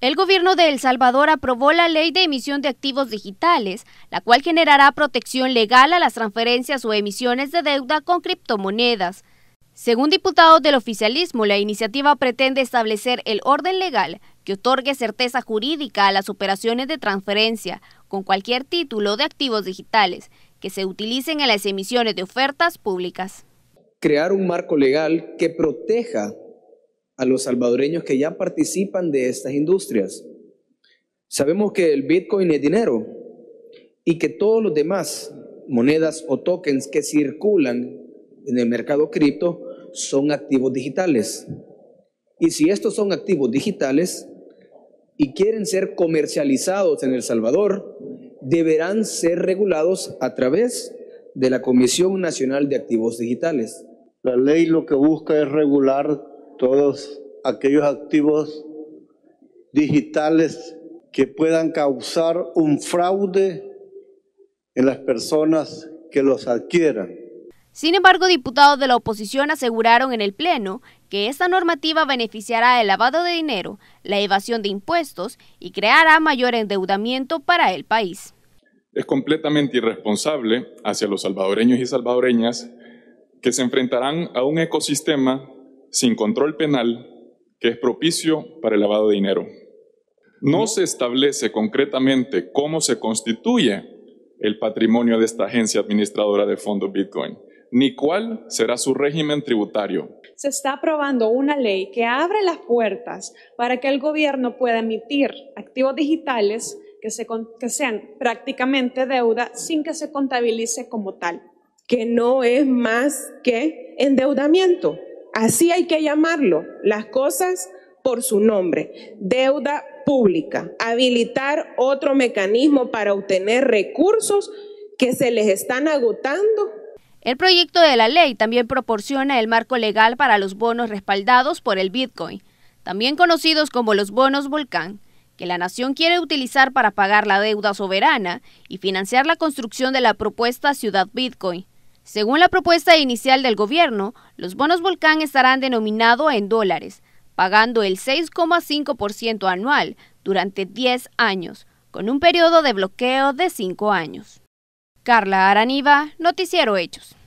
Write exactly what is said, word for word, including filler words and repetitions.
El gobierno de El Salvador aprobó la Ley de Emisión de Activos Digitales, la cual generará protección legal a las transferencias o emisiones de deuda con criptomonedas. Según diputados del oficialismo, la iniciativa pretende establecer el orden legal que otorgue certeza jurídica a las operaciones de transferencia con cualquier título de activos digitales que se utilicen en las emisiones de ofertas públicas. Crear un marco legal que proteja a los salvadoreños que ya participan de estas industrias. Sabemos que el Bitcoin es dinero y que todos los demás monedas o tokens que circulan en el mercado cripto son activos digitales. Y si estos son activos digitales y quieren ser comercializados en El Salvador, deberán ser regulados a través de la Comisión Nacional de Activos Digitales. La ley lo que busca es regular todos aquellos activos digitales que puedan causar un fraude en las personas que los adquieran. Sin embargo, diputados de la oposición aseguraron en el Pleno que esta normativa beneficiará el lavado de dinero, la evasión de impuestos y creará mayor endeudamiento para el país. Es completamente irresponsable hacia los salvadoreños y salvadoreñas que se enfrentarán a un ecosistema sin control penal que es propicio para el lavado de dinero. No se establece concretamente cómo se constituye el patrimonio de esta agencia administradora de fondos Bitcoin, ni cuál será su régimen tributario. Se está aprobando una ley que abre las puertas para que el gobierno pueda emitir activos digitales que, se, que sean prácticamente deuda sin que se contabilice como tal, que no es más que endeudamiento. Así hay que llamarlo, las cosas por su nombre, deuda pública, habilitar otro mecanismo para obtener recursos que se les están agotando. El proyecto de la ley también proporciona el marco legal para los bonos respaldados por el Bitcoin, también conocidos como los bonos Volcán, que la nación quiere utilizar para pagar la deuda soberana y financiar la construcción de la propuesta Ciudad Bitcoin. Según la propuesta inicial del gobierno, los bonos Volcán estarán denominados en dólares, pagando el seis coma cinco por ciento anual durante diez años, con un periodo de bloqueo de cinco años. Carla Araniva, Noticiero Hechos.